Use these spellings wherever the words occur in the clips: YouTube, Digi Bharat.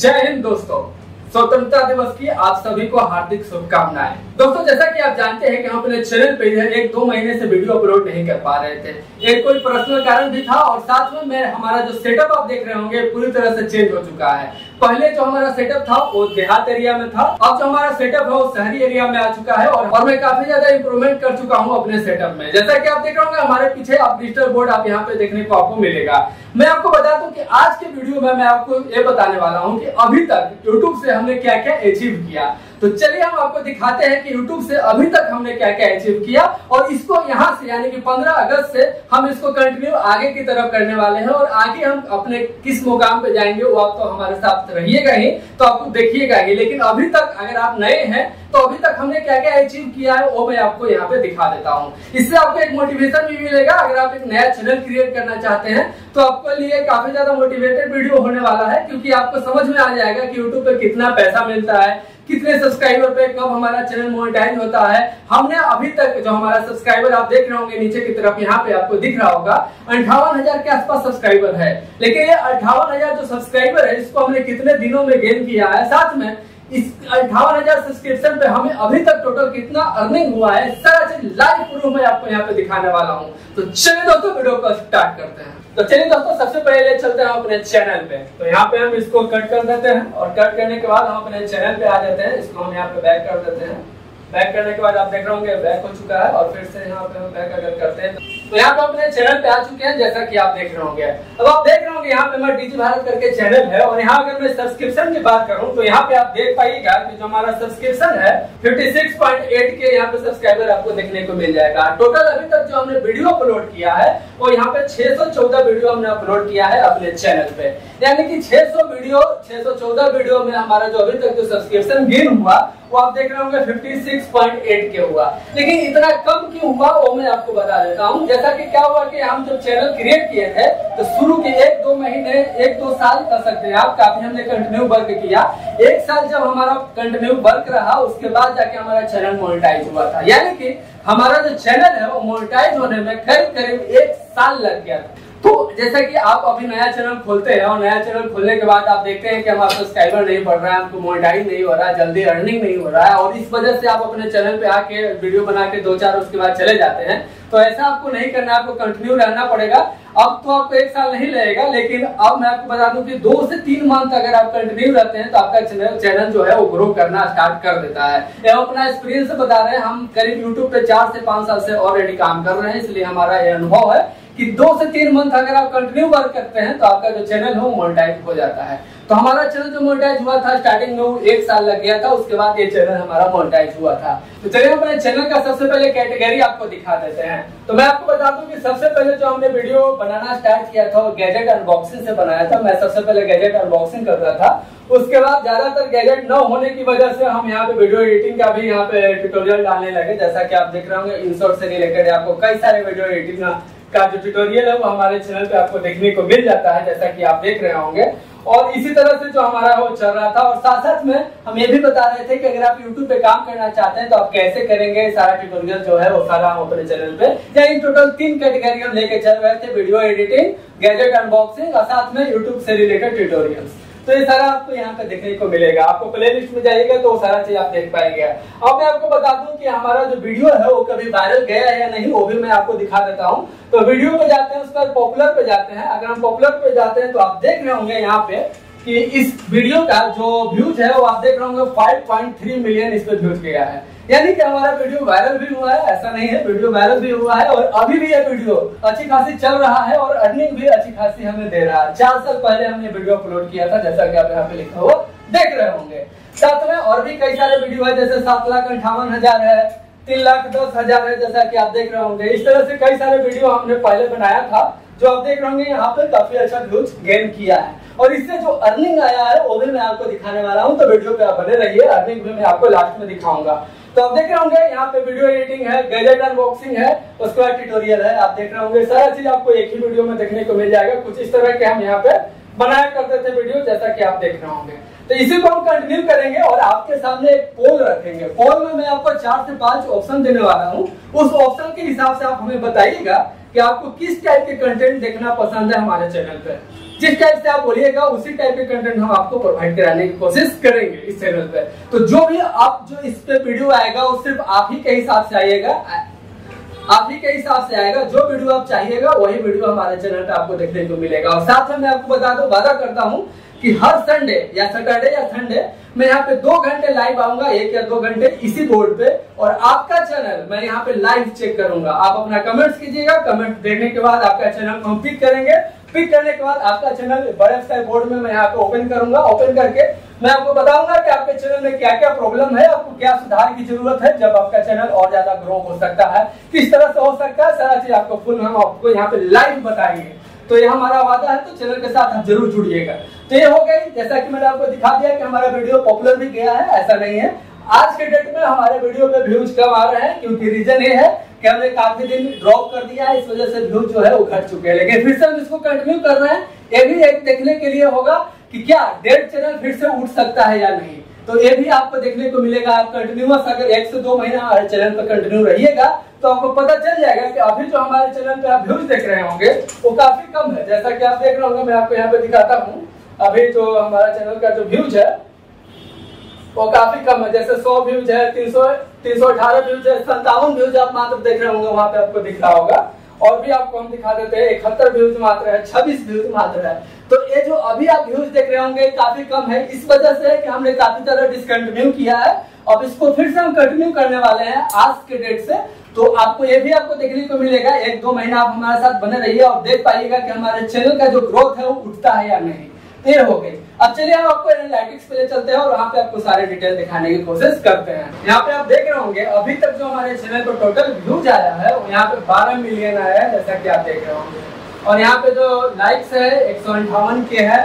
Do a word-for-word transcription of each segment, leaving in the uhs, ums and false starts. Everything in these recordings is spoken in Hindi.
जय हिंद दोस्तों, स्वतंत्रता दिवस की आप सभी को हार्दिक शुभकामनाएं। दोस्तों, जैसा कि आप जानते हैं कि हम अपने चैनल पे एक दो महीने से वीडियो अपलोड नहीं कर पा रहे थे। एक कोई पर्सनल कारण भी था और साथ में मैं हमारा जो सेटअप आप देख रहे होंगे पूरी तरह से चेंज हो चुका है। पहले जो हमारा सेटअप था वो देहात एरिया में था, अब जो हमारा सेटअप है वो शहरी एरिया में आ चुका है और, और मैं काफी ज्यादा इम्प्रूवमेंट कर चुका हूँ अपने सेटअप में। जैसा कि आप देख रहे होंगे हमारे पीछे आप डिजिटल बोर्ड आप यहाँ पे देखने को आपको मिलेगा। मैं आपको बता दूं कि आज के वीडियो में मैं आपको ये बताने वाला हूँ कि अभी तक यूट्यूब से हमने क्या क्या अचीव किया। तो चलिए हम आपको दिखाते हैं कि यूट्यूब से अभी तक हमने क्या क्या अचीव किया और इसको यहाँ से यानी कि पंद्रह अगस्त से हम इसको कंटिन्यू आगे की तरफ करने वाले हैं और आगे हम अपने किस मुकाम पे जाएंगे वो आप तो हमारे साथ रहिएगा ही, तो आपको देखिएगा ही। लेकिन अभी तक अगर आप नए हैं तो अभी तक हमने क्या क्या अचीव किया है वो मैं आपको यहाँ पे दिखा देता हूँ। इससे आपको एक मोटिवेशन भी मिलेगा। अगर आप एक नया चैनल क्रिएट करना चाहते हैं तो आपके लिए काफी ज्यादा मोटिवेटेड वीडियो होने वाला है, क्योंकि आपको समझ में आ जाएगा कि यूट्यूब पे कितना पैसा मिलता है, कितने सब्सक्राइबर पे कब हमारा चैनल मोनेटाइज होता है। हमने अभी तक जो हमारा सब्सक्राइबर आप देख रहे होंगे नीचे की तरफ यहाँ पे आपको दिख रहा होगा अंठावन हजार के आसपास सब्सक्राइबर है। लेकिन ये अंठावन हजार जो सब्सक्राइबर है इसको हमने कितने दिनों में गेन किया है, साथ में इस अठावन हजार सब्सक्रिप्शन पे हमें अभी तक टोटल कितना अर्निंग हुआ है, सारा चीज लाइव प्रूफ में आपको यहाँ पे दिखाने वाला हूँ। तो चलिए दोस्तों वीडियो को स्टार्ट करते हैं। तो चलिए दोस्तों सबसे पहले चलते हैं अपने चैनल पे। तो यहाँ पे हम इसको कट कर देते हैं और कट करने के बाद हम अपने चैनल पे आ जाते हैं। इसको हम यहाँ पे बैक कर देते हैं। बैक करने के बाद आप देख रहे होंगे बैक हो चुका है और फिर से यहाँ पे हम बैक अगर करते हैं तो यहाँ पे अपने चैनल पे आ चुके हैं, जैसा कि आप देख रहे होंगे। अब आप देख रहे होंगे यहाँ पे मैं डिजी भारत करके चैनल है और यहाँ अगर मैं सब्सक्रिप्शन की बात करूँ तो यहाँ पे आप देख पाइएगा कि जो हमारा सब्सक्रिप्शन है छप्पन पॉइंट आठ के यहाँ पे सब्सक्राइबर आपको देखने को मिल जाएगा। टोटल अभी तक जो हमने वीडियो अपलोड किया है और यहाँ पे छह सौ चौदह वीडियो हमने अपलोड किया है अपने चैनल पे, यानी कि छह सौ वीडियो छह सौ चौदह वीडियो में हमारा जो अभी तक जो सब्सक्रिप्शन गेन हुआ वो आप देख रहे होंगे छप्पन पॉइंट आठ के हुआ। लेकिन इतना कम क्यों हुआ वो मैं आपको बता देता हूँ। जैसा कि क्या हुआ कि हम जब चैनल क्रिएट किए थे तो शुरू के एक दो महीने एक दो साल कर सकते हैं आप, काफी हमने कंटिन्यू वर्क किया। एक साल जब हमारा कंटिन्यू वर्क रहा उसके बाद जाके हमारा चैनल मोनेटाइज हुआ था, यानी कि हमारा जो चैनल है वो मोनेटाइज होने में करीब करीब एक साल लग गया था। तो जैसा कि आप अभी नया चैनल खोलते हैं और नया चैनल खोलने के बाद आप देखते हैं कि हमारा सब्सक्राइबर नहीं बढ़ रहा है, हमको मोनेटाइज नहीं हो रहा है, जल्दी अर्निंग नहीं हो रहा है और इस वजह से आप अपने चैनल पे आके वीडियो बना के दो चार उसके बाद चले जाते हैं। तो ऐसा आपको नहीं करना, आपको कंटिन्यू रहना पड़ेगा। अब तो आपको एक साल नहीं लगेगा, लेकिन अब मैं आपको बता दूं कि दो से तीन मंथ अगर आप कंटिन्यू रहते हैं तो आपका चैनल चैनल जो है वो ग्रो करना स्टार्ट कर देता है। हम अपना एक्सपीरियंस बता रहे हैं, हम करीब यूट्यूब पे चार से पांच साल से ऑलरेडी काम कर रहे हैं, इसलिए हमारा यह अनुभव है कि दो से तीन मंथ अगर आप कंटिन्यू वर्क करते हैं तो आपका जो चैनल है वो मोनेटाइज हो जाता है। तो हमारा चैनल जो मोनेटाइज हुआ था स्टार्टिंग में एक साल लग गया था, उसके बाद ये चैनल हमारा मोनेटाइज हुआ था। तो चलिए अपने चैनल का सबसे पहले कैटेगरी आपको दिखा देते हैं। तो मैं आपको बता दूं कि सबसे पहले जो हमने वीडियो बनाना स्टार्ट किया था वो गैजेट अनबॉक्सिंग से बनाया था। मैं सबसे पहले गैजेट अनबॉक्सिंग कर रहा था, उसके बाद ज्यादातर गैजेट न होने की वजह से हम यहाँ पे वीडियो एडिटिंग का भी यहाँ पे ट्यूटोरियल डालने लगे। जैसा की आप देख रहे होंगे इंसर्ट से रिलेटेड आपको कई सारे वीडियो एडिटिंग का जो ट्यूटोरियल है वो हमारे चैनल पे आपको देखने को मिल जाता है, जैसा कि आप देख रहे होंगे। और इसी तरह से जो हमारा वो चल रहा था और साथ साथ में हम ये भी बता रहे थे कि अगर आप YouTube पे काम करना चाहते हैं तो आप कैसे करेंगे, सारा ट्यूटोरियल जो है वो सारा हम अपने चैनल पे, यानी टोटल तीन कैटेगरी हम लेके चल रहे थे, वीडियो एडिटिंग, गैजेट अनबॉक्सिंग और साथ में यूट्यूब से रिलेटेड ट्यूटोरियल्स। तो ये सारा आपको यहाँ पे देखने को मिलेगा। आपको प्लेलिस्ट में जाइएगा तो सारा चीज आप देख पाएंगे। अब मैं आपको बता दूं कि हमारा जो वीडियो है वो कभी वायरल गया है या नहीं वो भी मैं आपको दिखा देता हूँ। तो वीडियो पे जाते हैं, उसके बाद पॉपुलर पे जाते हैं। अगर हम पॉपुलर पे जाते हैं तो आप देख रहे होंगे यहाँ पे कि इस वीडियो का जो व्यूज है वो आप देख रहे होंगे फाइव पॉइंट थ्री मिलियन इस पे व्यूज गया है, यानी कि हमारा वीडियो वायरल भी हुआ है। ऐसा नहीं है, वीडियो वायरल भी हुआ है और अभी भी ये वीडियो अच्छी खासी चल रहा है और अर्निंग भी अच्छी खासी हमें दे रहा है। चार साल पहले हमने वीडियो अपलोड किया था, जैसा कि आप यहाँ पे लिखा हुआ देख रहे होंगे। साथ में और भी कई सारे वीडियो है, जैसे सात लाख अंठावन हजार है, तीन लाख दस हजार है, जैसा की आप देख रहे होंगे। इस तरह से कई सारे वीडियो हमने पहले बनाया था जो आप देख रहे होंगे यहाँ पे काफी अच्छा व्यूज गेन किया है और इससे जो अर्निंग आया है वो भी मैं आपको दिखाने वाला हूँ। तो वीडियो पे आप बने रहिए, अर्निंग भी मैं आपको लास्ट में दिखाऊंगा। तो आप देख रहे होंगे यहाँ पे वीडियो एडिटिंग है, गैजेट अनबॉक्सिंग है, उसके बाद ट्यूटोरियल है। आप देख रहे होंगे सारा चीज आपको एक ही वीडियो में देखने को मिल जाएगा। कुछ इस तरह के हम यहाँ पे बनाया करते थे वीडियो, जैसा कि आप देख रहे होंगे। तो इसी को हम कंटिन्यू करेंगे और आपके सामने एक पोल रखेंगे। पोल में मैं आपको चार से पांच ऑप्शन देने वाला हूँ, उस ऑप्शन के हिसाब से आप हमें बताइएगा कि आपको किस टाइप के कंटेंट देखना पसंद है हमारे चैनल पे। जिस टाइप से आप बोलिएगा उसी टाइप के कंटेंट हम आपको प्रोवाइड कराने की कोशिश करेंगे इस चैनल पे। तो जो भी आप जो इस पे वीडियो आएगा वो सिर्फ आप ही के हिसाब से आइएगा, आप ही के हिसाब से आएगा। जो वीडियो आप चाहिएगा वही वीडियो हमारे चैनल पे आपको देखने को मिलेगा। और साथ में मैं आपको बता दूं, वादा करता हूँ कि हर संडे या सैटरडे या संडे मैं यहाँ पे दो घंटे लाइव आऊंगा, एक या दो घंटे इसी बोर्ड पे, और आपका चैनल मैं यहाँ पे लाइव चेक करूंगा। आप अपना कमेंट्स कीजिएगा, कमेंट देखने के बाद आपका चैनल को हम पिक करेंगे, पिक करने के बाद आपका चैनल बड़े स्टाइल बोर्ड में मैं यहाँ पे ओपन करूंगा। ओपन करके मैं आपको बताऊंगा कि आपके चैनल में क्या क्या प्रॉब्लम है, आपको क्या सुधार की जरूरत है, जब आपका चैनल और ज्यादा ग्रो हो सकता है, किस तरह से हो सकता है, सारा चीज आपको फुल हम आपको यहाँ पे लाइव बताएंगे। तो ये हमारा वादा है, तो चैनल के साथ आप जरूर जुड़िएगा। तो ये हो गई, जैसा कि मैंने आपको दिखा दिया कि हमारा वीडियो पॉपुलर भी गया है, ऐसा नहीं है। आज के डेट में हमारे वीडियो पे व्यूज कम आ रहे हैं क्योंकि रीजन ये है कि हमने काफी दिन ड्रॉप कर दिया है, इस वजह से व्यूज जो है वो घट चुके हैं। लेकिन फिर से हम इसको कंटिन्यू कर रहे हैं, ये भी एक देखने के लिए होगा कि क्या डेढ़ चैनल फिर से उठ सकता है या नहीं। तो ये भी आपको देखने को मिलेगा। आप कंटिन्यूअस अगर एक से दो महीना हमारे चैनल पर कंटिन्यू रहिएगा तो आपको पता चल जाएगा कि अभी जो हमारे चैनल पे आप व्यूज देख रहे होंगे वो काफी कम है। जैसा कि आप देख रहे होंगे, मैं आपको यहाँ पे दिखाता हूँ, अभी जो हमारा चैनल का जो व्यूज है वो काफी कम है। जैसे सौ व्यूज है, तीन सौ तीन सौ अठारह व्यूज है, सत्तावन व्यूज आप मात्र देख रहे होंगे, वहां पे आपको दिख रहा होगा। और भी आपको हम दिखा देते हैं, इकहत्तर व्यूज मात्र है, छब्बीस व्यूज मात्र है। तो ये जो अभी आप व्यूज देख रहे होंगे काफी कम है, इस वजह से कि हमने काफी तरह डिसकंटिन्यू किया है। अब इसको फिर से हम कंटिन्यू करने वाले हैं आज के डेट से। तो आपको ये भी आपको देखने को मिलेगा, एक दो महीना आप हमारे साथ बने रहिए और देख पाइएगा कि हमारे चैनल का जो ग्रोथ है वो उठता है या नहीं। ये हो गई। अब चलिए हम आपको एनालिटिक्स पे ले चलते हैं और वहाँ पे आपको सारे डिटेल दिखाने की कोशिश करते हैं। यहाँ पे आप देख रहे होंगे अभी तक जो हमारे चैनल पर टोटल व्यूज आया है यहाँ पे बारह मिलियन आया है, जैसा कि आप देख रहे होंगे। और यहाँ पे जो लाइक्स है एक सौ अंठावन के है।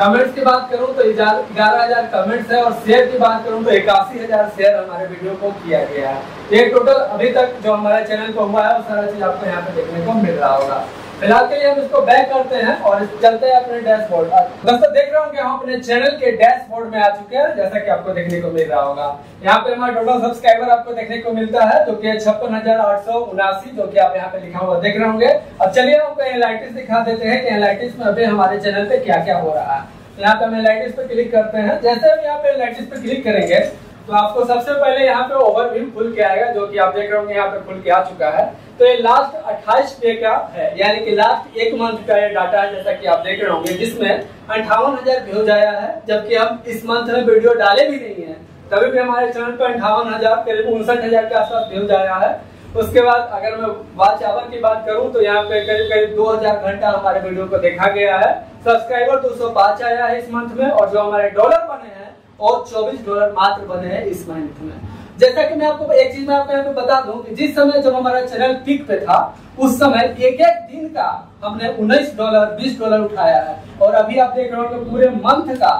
कमेंट्स की बात करूँ तो ग्यारह हजार कमेंट्स है, और शेयर की बात करूँ तो इक्यासी हजार शेयर हमारे वीडियो को किया गया है। ये टोटल अभी तक जो हमारे चैनल पर हुआ है वो सारा चीज आपको यहाँ पे देखने को मिल रहा होगा। फिलहाल के लिए हम इसको बैक करते हैं और चलते हैं अपने डैशबोर्ड। दोस्तों देख रहे होंगे हम अपने चैनल के डैशबोर्ड में आ चुके हैं, जैसा कि आपको देखने को मिल रहा होगा। यहाँ पे हमारा टोटल सब्सक्राइबर आपको देखने को मिलता है जो कि छप्पन हजार आठ सौ उनासी, जो कि आप यहाँ पे लिखा हुआ देख रहे होंगे। अब चलिए आपको एनालिटिक्स दिखा देते हैं कि एनालिटिक्स में अभी हमारे चैनल पे क्या क्या हो रहा है। यहाँ पे हम एनालिटिक्स पे क्लिक करते हैं। जैसे हम यहाँ पे एनालिटिक्स पे क्लिक करेंगे तो आपको सबसे पहले यहाँ पे ओवरव्यू खुल के आएगा, जो कि आप देख रहे होंगे यहाँ पे खुल के आ चुका है। तो ये लास्ट अट्ठाईस डे का है, यानी कि लास्ट एक मंथ का ये डाटा है, जैसा कि आप देख रहे होंगे, जिसमें अंठावन हजार व्यूज आया है। जबकि हम इस मंथ में वीडियो डाले भी नहीं है, तभी भी हमारे चैनल पर अंठावन हजार करीब उनसठ हजार के आसपास व्यूज आया है। उसके बाद अगर मैं वॉच आवर की बात करूं तो यहाँ पे करीब करीब दो हजार घंटा हमारे वीडियो को देखा गया है। सब्सक्राइबर दो सौ पाँच आया है इस मंथ में, और जो हमारे डॉलर बने हैं और चौबीस डॉलर मात्र बने हैं इस मंथ में। जैसा कि मैं आपको एक चीज मैं आपको यहाँ पे बता दूं कि जिस समय जब हमारा चैनल पीक पे था उस समय एक एक दिन का हमने उन्नीस डॉलर बीस डॉलर उठाया है, और अभी आप देख रहे हो कि पूरे मंथ का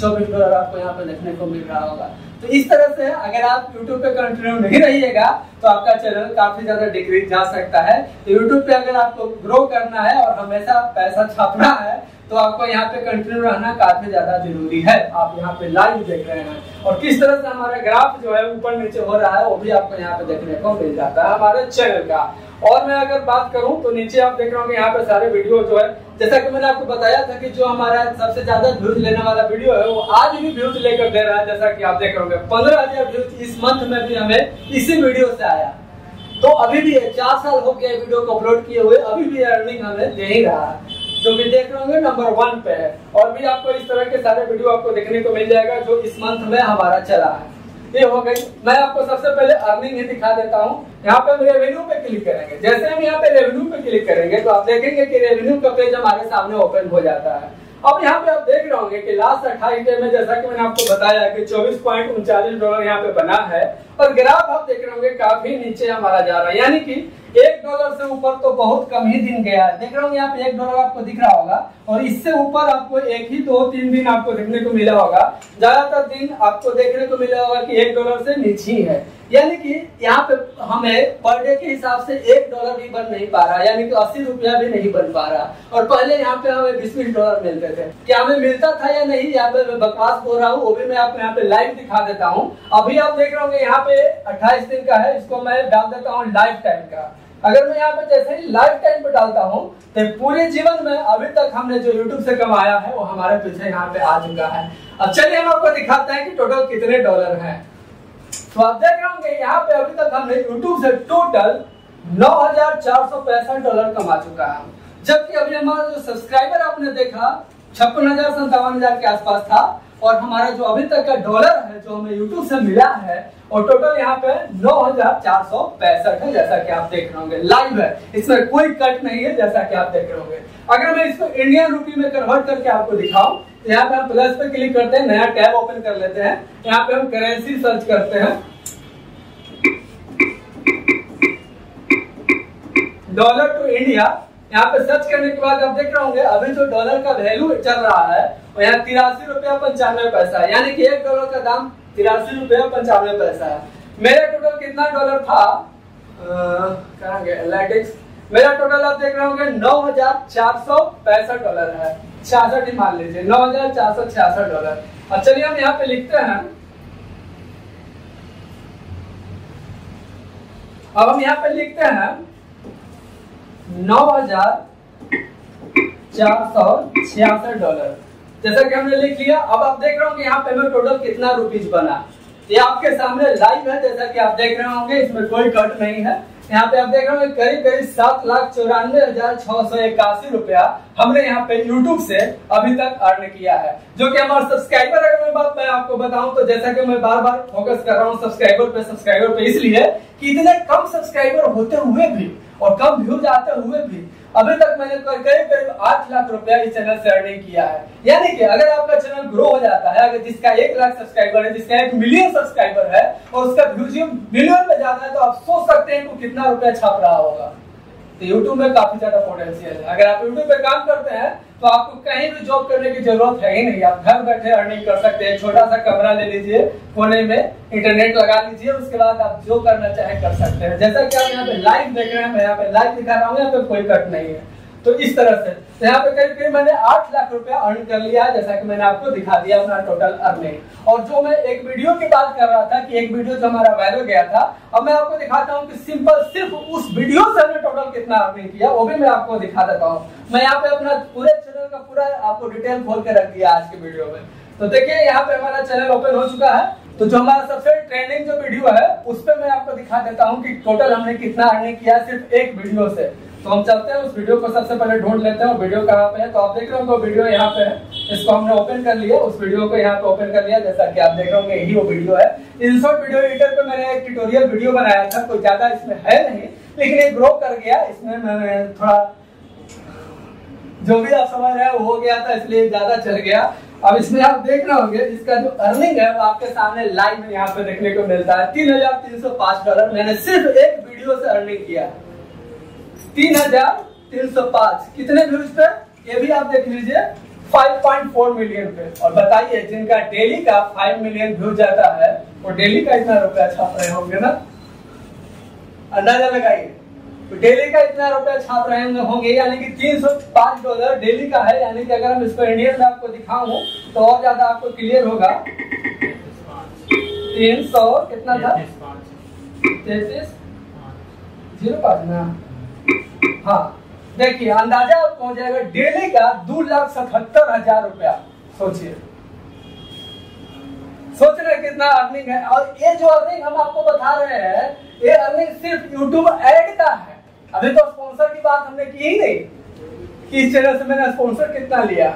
चौबीस डॉलर आपको यहाँ पे देखने को मिल रहा होगा। तो इस तरह से अगर आप YouTube पे कंटिन्यू नहीं रहिएगा तो आपका चैनल काफी ज्यादा डिक्रीज जा सकता है। तो YouTube पे अगर आपको ग्रो करना है और हमेशा पैसा छापना है तो आपको यहाँ पे कंटिन्यू रहना काफी ज्यादा जरूरी है। आप यहाँ पे लाइव देख रहे हैं और किस तरह से हमारा ग्राफ जो है ऊपर नीचे हो रहा है वो भी आपको यहाँ पे देखने को मिल जाता है हमारे चैनल का। और मैं अगर बात करूं तो नीचे आप देख रहे होंगे यहाँ पे सारे वीडियो जो है, जैसा कि मैंने आपको बताया था कि जो हमारा सबसे ज्यादा व्यूज लेने वाला वीडियो है वो आज भी व्यूज लेकर दे रहा है। जैसा कि आप देख रहे होंगे पंद्रह हजार व्यूज इस मंथ में भी हमें इसी वीडियो से आया। तो अभी भी चार साल हो गया वीडियो को अपलोड किए हुए, अभी भी अर्निंग हमें दे ही रहा है, जो भी देख रहे होंगे नंबर वन पे है। और भी आपको इस तरह के सारे वीडियो आपको देखने को मिल जाएगा जो इस मंथ में हमारा चला है। ये हो गई। मैं आपको सबसे पहले अर्निंग ही दिखा देता हूँ। यहाँ पे हम रेवेन्यू पे क्लिक करेंगे। जैसे हम यहाँ पे रेवेन्यू पे क्लिक करेंगे तो आप देखेंगे कि रेवेन्यू का पेज हमारे सामने ओपन हो जाता है। अब यहाँ पे आप देख रहे होंगे कि लास्ट अट्ठाईस डे में, जैसा कि मैंने आपको बताया कि चौबीस पॉइंट उनचालीस डॉलर यहाँ पे बना है, और ग्राफ आप देख रहे होंगे काफी नीचे हमारा जा रहा है, यानी कि एक डॉलर से ऊपर तो बहुत कम ही दिन गया है। देख रहे होंगे यहाँ पे एक डॉलर आपको दिख रहा होगा, और इससे ऊपर आपको एक ही दो तीन दिन आपको देखने को मिला होगा। ज्यादातर दिन आपको देखने को मिला होगा कि एक डॉलर से नीचे ही है, यानी कि यहाँ पे हमें पर डे के हिसाब से एक डॉलर भी बन नहीं पा रहा, यानी कि अस्सी रुपया भी नहीं बन पा रहा। और पहले यहाँ पे हमें बीस बीस डॉलर मिलते थे। क्या हमें मिलता था या नहीं यहाँ पे मैं बकवास बोल रहा हूँ, वो भी मैं आपको यहाँ पे लाइव दिखा देता हूँ। अभी आप देख रहे होंगे यहाँ पे अट्ठाईस दिन का है, इसको मैं डाल देता हूँ लाइफ टाइम का। अगर मैं यहाँ पे जैसे ही लाइफ टाइम पे डालता हूँ तो पूरे जीवन में अभी तक हमने जो यूट्यूब से कमाया है वो हमारे पीछे यहाँ पे आ चुका है। अब चलिए हम आपको दिखाते हैं कि टोटल कितने डॉलर हैं। तो आप देख रहे होंगे यहाँ पे अभी तक हमने यूट्यूब से टोटल नौ हजार चार सौ पैंसठ डॉलर कमा चुका है, जबकि अभी हमारा जो सब्सक्राइबर आपने देखा छप्पन हजार सत्तावन हजार के आसपास था, और हमारा जो अभी तक का डॉलर है जो हमें यूट्यूब से मिला है और टोटल यहाँ पे नौ हजार चार सौ पैंसठ है, जैसा कि आप देख रहे होंगे। लाइव है, इसमें कोई कट नहीं है, जैसा कि आप देख रहे होंगे। अगर मैं इसको इंडियन रूपी में कन्वर्ट करके आपको दिखाऊं तो यहाँ पे हम प्लस पे क्लिक करते हैं, नया टैब ओपन कर लेते हैं, यहाँ पे हम करेंसी सर्च करते हैं, डॉलर टू इंडिया। यहाँ पे सर्च करने के बाद आप देख रहे होंगे अभी जो डॉलर का वैल्यू चल रहा है और यहाँ तिरासी रुपया पंचानवे पैसा है, यानी कि एक डॉलर का दाम तिरासी रुपया पंचानवे पैसा है। मेरा टोटल कितना डॉलर था करेंगे, मेरा टोटल आप देख रहे होंगे नौ हजार चार सौ पैंसठ डॉलर है, छियासठ ही मान लीजिए, नौ हजार चार सौ छियासठ डॉलर। अब चलिए हम यहाँ पे लिखते हैं, अब हम यहाँ पे लिखते हैं नौ हजार चार सौ छियासठ डॉलर, जैसा कि हमने लिख लिया। अब आप देख रहे होंगे यहाँ पे मैं टोटल कितना रुपीज बना, ये आपके सामने लाइव है, जैसा कि आप देख रहे होंगे, इसमें कोई कट नहीं है। यहाँ पे आप देख रहे होंगे करीब करीब सात लाख चौरानवे हजार छह सौ इक्यासी रुपया हमने यहाँ पे YouTube से अभी तक अर्न किया है, जो कि हमारे सब्सक्राइबर। अगर मैं बात मैं आपको बताऊं तो जैसा कि मैं बार बार फोकस कर रहा हूँ सब्सक्राइबर पे सब्सक्राइबर पे इसलिए कि इतने कम सब्सक्राइबर होते हुए भी और कम व्यूज आते हुए भी अभी तक मैंने करीब करीब आठ लाख रुपया इस चैनल से अर्निंग किया है। यानी कि अगर आपका चैनल ग्रो हो जाता है, अगर जिसका एक लाख सब्सक्राइबर है, जिसका एक मिलियन सब्सक्राइबर है और उसका व्यूज मिलियन में ज्यादा है, तो आप सोच सकते हैं कि कितना रुपया छाप रहा होगा। तो यूट्यूब में काफी ज्यादा पोटेंशियल है। अगर आप यूट्यूब पे काम करते हैं तो आपको कहीं भी जॉब करने की जरूरत है ही नहीं, आप घर बैठे अर्निंग कर सकते हैं। छोटा सा कमरा ले लीजिए, कोने में इंटरनेट लगा लीजिए, उसके बाद आप जो करना चाहे कर सकते हैं। जैसा कि आप यहाँ पे लाइव देख रहे हैं, मैं यहाँ पे लाइव दिखा रहा हूँ, यहाँ पे कोई कट नहीं है। तो इस तरह से तो यहाँ पे करीब करीब मैंने आठ लाख रुपया अर्न कर लिया है, जैसा कि मैंने आपको दिखा दिया अपना टोटल अर्निंग। और जो मैं एक वीडियो की बात कर रहा था कि एक वीडियो जो हमारा वायरल गया था, अब मैं आपको दिखाता हूँ कि सिंपल सिर्फ उस वीडियो से हमने टोटल कितना अर्निंग किया, वो भी मैं आपको दिखा देता हूँ। मैं यहाँ पे अपना पूरे चैनल का पूरा आपको डिटेल खोल के रख दिया आज के वीडियो में। तो देखिये यहाँ पे हमारा चैनल ओपन हो चुका है। तो जो हमारा सबसे ट्रेंडिंग जो वीडियो है उस पर मैं आपको दिखा देता हूँ कि टोटल हमने कितना अर्निंग किया सिर्फ एक वीडियो से। तो हम चलते हैं उस वीडियो को सबसे पहले ढूंढ लेते हैं, वीडियो कहाँ पे है। तो आप देख रहे होंगे वीडियो यहाँ पे है, इसको हमने ओपन कर लिया, उस वीडियो को यहाँ पे ओपन कर लिया, जैसा कि आप देख रहे होंगे यही वो वीडियो है। इंसर्ट वीडियो एडिटर पे मैंने एक ट्यूटोरियल वीडियो बनाया था, कोई ज्यादा इसमें है नहीं, लेकिन ये ग्रो कर गया, इसमें मैंने थोड़ा जो भी आप समझ रहे हैं हो गया था, इसलिए ज्यादा चल गया। अब इसमें आप देख रहे होंगे इसका जो अर्निंग है वो आपके सामने लाइव में यहाँ पे देखने को मिलता है। तीन हजार तीन सौ पांच डॉलर मैंने सिर्फ एक वीडियो से अर्निंग किया, तीन हजार तीन सौ पांच कितने व्यूज पे, ये भी आप देख लीजिए, फाइव पॉइंट फोर मिलियन पे। और बताइए जिनका डेली का फाइव मिलियन व्यूज जाता है वो डेली का इतना रुपया छाप रहे होंगे ना, अंदाजा लगाइए डेली का इतना रुपया छाप रहे होंगे, यानी कि तीन सौ पांच डॉलर डेली का है। यानी कि अगर हम इसको इंडियन में आपको दिखाऊं तो और ज्यादा आपको क्लियर होगा। तीन सौ कितना था, तैतीस जीरो पाँच ना, हाँ देखिए अंदाजा आपको हो जाएगा डेली का दो लाख सतहत्तर हजार रुपया। सोचिए सोच रहे कितना अर्निंग है। और ये जो अर्निंग हम आपको बता रहे हैं ये अर्निंग सिर्फ यूट्यूब एड का है। अभी तो स्पॉन्सर की बात हमने की ही नहीं कि इस चैनल से मैंने स्पॉन्सर कितना लिया,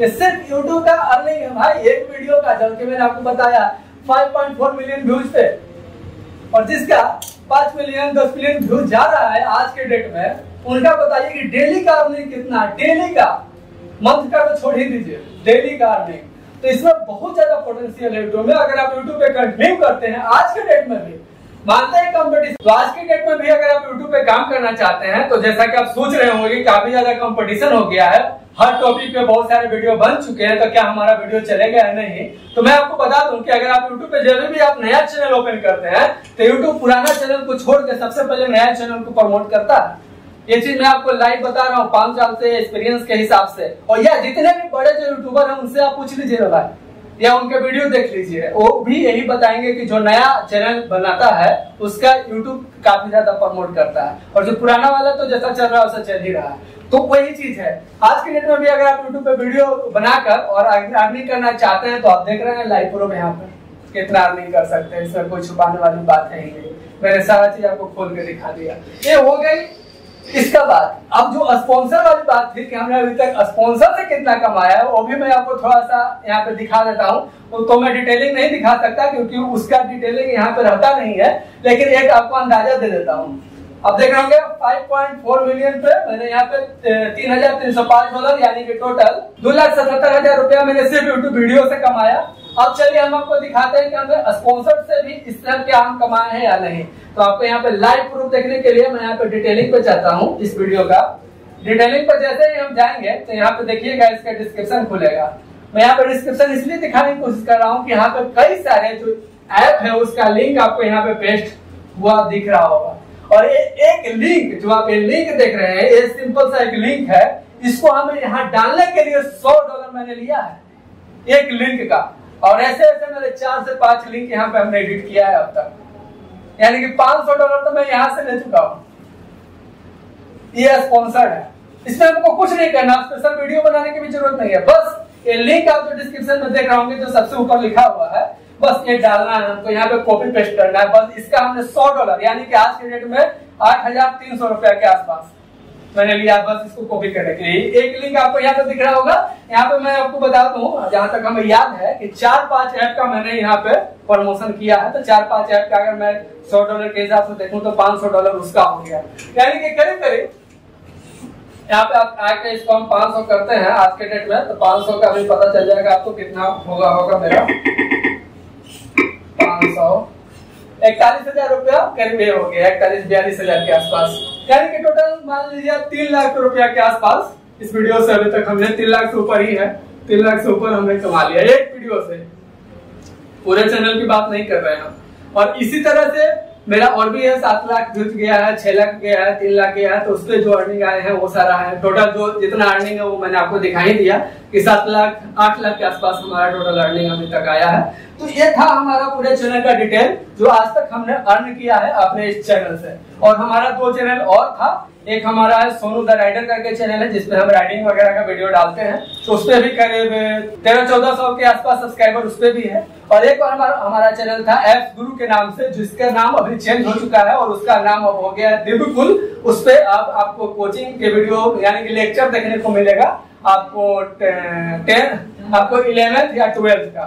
ये सिर्फ यूट्यूब का अर्निंग है भाई, एक वीडियो का, जबकि मैंने आपको बताया five point four million views थे। और जिसका पांच मिलियन दस मिलियन व्यूज जा रहा है आज के डेट में, उनका बताइए कि डेली का अर्निंग कितना, डेली का, मंथ का तो छोड़ ही दीजिए, डेली का अर्निंग। तो इसमें बहुत ज्यादा पोटेंशियल है यूट्यूब में, अगर आप यूट्यूब पे कंटिन्यू करते हैं। आज के डेट में भी मानते हैं कंपटीशन, तो आज के डेट में भी अगर आप यूट्यूब पे काम करना चाहते हैं तो जैसा कि आप सोच रहे होंगे काफी ज्यादा कंपटीशन हो गया है, हर टॉपिक पे बहुत सारे वीडियो बन चुके हैं, तो क्या हमारा वीडियो चलेगा या नहीं। तो मैं आपको बता दूं कि अगर आप यूट्यूब पे जब भी आप नया चैनल ओपन करते हैं तो यूट्यूब पुराना चैनल को छोड़ के सबसे पहले नया चैनल को प्रमोट करता है। ये चीज मैं आपको लाइव बता रहा हूँ पांच साल से एक्सपीरियंस के हिसाब से। और यह जितने भी बड़े जो यूट्यूबर हैं उनसे आप पूछ लीजिए भाई, या उनके वीडियो देख लीजिए, वो भी यही बताएंगे कि जो नया चैनल बनाता है उसका यूट्यूब काफी ज्यादा प्रमोट करता है और जो पुराना वाला तो जैसा चल रहा है वैसा चल ही रहा है। तो वही चीज है आज के डेट में भी, अगर आप यूट्यूब पे वीडियो बनाकर और अर्निंग करना चाहते हैं तो आप देख रहे हैं लाइव प्रो में यहाँ पर कितना अर्निंग कर सकते हैं, इसमें कोई छुपाने वाली बात नहीं है। मैंने सारा चीज आपको खोल के दिखा दिया, ये हो गई इसका बात। अब जो स्पॉन्सर वाली बात थी कि हमने अभी तक स्पॉन्सर से कितना कमाया है, वो भी मैं आपको थोड़ा सा यहाँ पे दिखा देता हूँ। तो मैं डिटेलिंग नहीं दिखा सकता क्योंकि उसका डिटेलिंग यहाँ पे रहता नहीं है, लेकिन एक आपको अंदाजा दे देता हूँ। अब देख रहे होंगे पाँच पॉइंट चार मिलियन पे मैंने यहाँ पे तीन हजार तीन सौ पांच डॉलर यानी कि टोटल दो लाख सतहत्तर हजार रुपया मैंने सिर्फ यूट्यूब वीडियो से कमाया। अब चलिए हम आपको दिखाते हैं कि हमें स्पॉन्सर से भी इस तरह के हम कमाए हैं या नहीं। तो आपको यहाँ पे लाइव प्रूफ देखने के लिए मैं यहाँ पे डिटेलिंग पे जाता हूँ। इस वीडियो का डिटेलिंग पर जैसे ही हम जाएंगे तो यहाँ पे देखिएगा इसका डिस्क्रिप्शन खुलेगा। मैं यहाँ पे डिस्क्रिप्शन इसलिए दिखाने की कोशिश कर रहा हूँ कि यहाँ पे कई सारे जो ऐप है उसका लिंक आपको यहाँ पे पेस्ट हुआ दिख रहा होगा, और ये एक लिंक जो आप ये लिंक देख रहे हैं ये सिंपल सा एक लिंक है। इसको हमें यहाँ डालने के लिए सौ डॉलर मैंने लिया है एक लिंक का, और ऐसे ऐसे मेरे चार से पांच लिंक यहाँ पे हमने एडिट किया है अब तक, यानी कि पाँच सौ डॉलर तो मैं यहाँ से ले चुका हूं। ये स्पॉन्सर्ड है, इसमें हमको कुछ नहीं करना, स्पेशल वीडियो बनाने की भी जरूरत नहीं है। बस ये लिंक आप जो डिस्क्रिप्शन में देख रहे होंगे जो सबसे ऊपर लिखा हुआ है बस ये डालना है हमको, यहाँ पे कॉपी पेस्ट करना है बस। इसका हमने सौ डॉलर यानी कि आज के डेट में आठ हजार तीन सौ रुपया के आसपास मैंने लिया, बस इसको कॉपी करने के लिए। एक लिंक आपको यहाँ पे दिख रहा होगा, यहाँ पे मैं आपको बता दूं जहां तक हमें याद है कि चार पांच ऐप का मैंने यहाँ पे प्रमोशन किया है। तो चार पांच ऐप का अगर मैं सौ डॉलर के हिसाब से देखूं तो पांच सौ डॉलर उसका हो गया, यानी कि करीब करीब यहाँ पे आप आके इसको हम पांच सौ करते हैं आज के डेट में, तो पांच सौ का भी पता चल जाएगा आपको कितना होगा होगा मेरा पांच सौ इकतालीस हजार रुपया करीब हो गया, इकतालीस बयालीस हजार के आसपास, यानी कि टोटल मान लीजिए तीन लाख रुपया के आसपास। इस वीडियो से अभी तक हमने तीन लाख से ऊपर ही है, तीन लाख से ऊपर हमने कमा लिया एक वीडियो से, पूरे चैनल की बात नहीं कर रहे हम। और इसी तरह से मेरा और भी है, सात लाख जुट गया है, छह लाख गया है, तीन लाख गया है, तो उसके जो अर्निंग आए हैं वो सारा है। टोटल जो जितना अर्निंग है वो मैंने आपको दिखाई दिया कि सात लाख आठ लाख के आसपास हमारा टोटल अर्निंग अभी तक आया है। तो ये था हमारा पूरे चैनल का डिटेल जो आज तक हमने अर्न किया है अपने इस चैनल से। और हमारा दो चैनल और था, एक हमारा है सोनू द राइडर करके चैनल है जिसपे हम राइडिंग वगैरह का वीडियो डालते हैं, तो उसपे भी करीब तेरह चौदह सौ के आसपास सब्सक्राइबर उसपे भी है। और एक और हमारा हमारा चैनल था एफ गुरु के नाम से, जिसका नाम अभी चेंज हो चुका है और उसका नाम अब हो गया है दिव्यकुल। उसपे आप, आपको कोचिंग के वीडियो यानी कि लेक्चर देखने को मिलेगा, आपको टेंथ आपको इलेवेंथ या ट्वेल्थ का,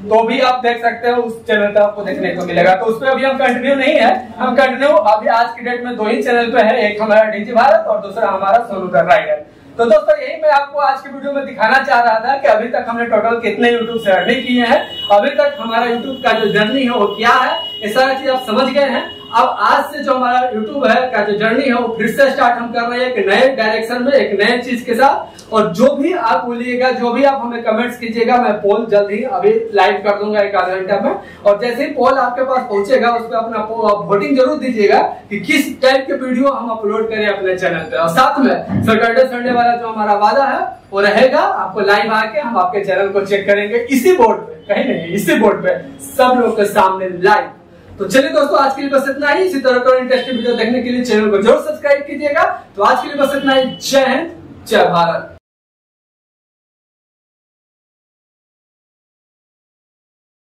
तो भी आप देख सकते हो उस चैनल पे आपको देखने को मिलेगा। तो उसपे अभी हम कंटिन्यू नहीं है, हम कंटिन्यू अभी आज की डेट में दो ही चैनल पे है, एक हमारा डिजी भारत और दूसरा हमारा सोनू द राइडर। तो दोस्तों यही मैं आपको आज की वीडियो में दिखाना चाह रहा था कि अभी तक हमने टोटल कितने यूट्यूब से अर्निंग किए हैं, अभी तक हमारा यूट्यूब का जो जर्नी है वो क्या है, ये सारा चीज आप समझ गए हैं। अब आज से जो हमारा यूट्यूब है का जो जर्नी है वो फिर से स्टार्ट हम कर रहे हैं एक नए डायरेक्शन में, एक नए चीज के साथ। और जो भी आप बोलिएगा, जो भी आप हमें कमेंट्स कीजिएगा, मैं पोल जल्द ही अभी लाइव कर दूंगा एक आधा घंटा में, और जैसे ही पोल आपके पास पहुंचेगा उस पर अपना वोटिंग जरूर दीजिएगा कि किस टाइप के वीडियो हम अपलोड करें अपने चैनल पे। और साथ में सैटरडे संडे वाला जो हमारा वादा है वो रहेगा, आपको लाइव आके हम आपके चैनल को चेक करेंगे इसी बोर्ड पे, कहीं नहीं इसी बोर्ड पे सब लोग के सामने लाइव। तो चलिए दोस्तों आज के लिए बस इतना ही, इसी तरह का इंटरेस्टिंग वीडियो देखने के लिए चैनल को जरूर सब्सक्राइब कीजिएगा। तो आज के लिए बस इतना ही, जय हिंद जय भारत।